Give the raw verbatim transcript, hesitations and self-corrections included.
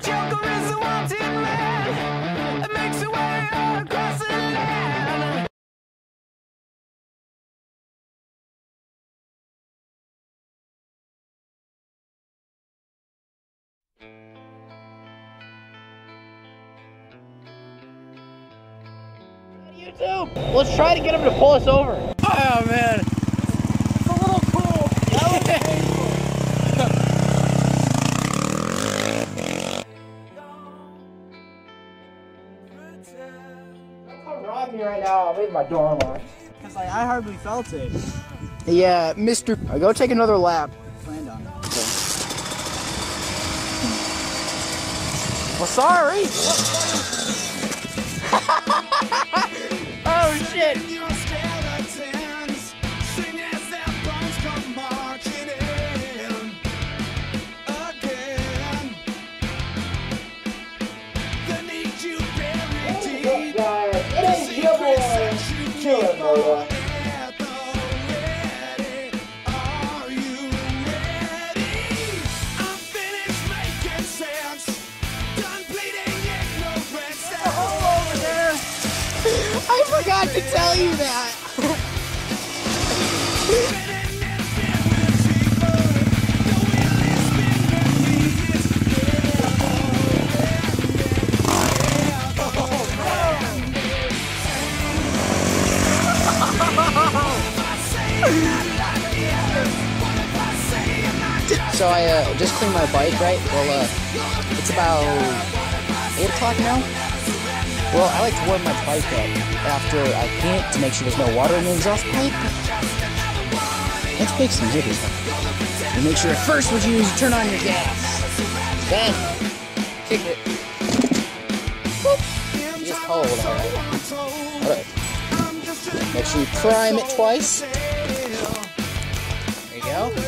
Joker is a wanted man, it makes a way all across the land. What do you do? Let's try to get him to pull us over. Oh man. It's a little cool. That was me right now. I made my door lock. Cause like I hardly felt it. Yeah, Mister Go take another lap. Planned on it. Okay. Well, sorry. Oh shit. I forgot to tell you that. So I uh, just cleaned my bike, right? Well, uh, it's about eight o'clock now. Well, I like to warm my bike up after I clean it to make sure there's no water in the exhaust pipe. Let's make some jitters. And make sure first what you do is turn on your gas. Then, kick it. Whoop. It's cold, alright. Alright. Make sure you prime it twice. There you go.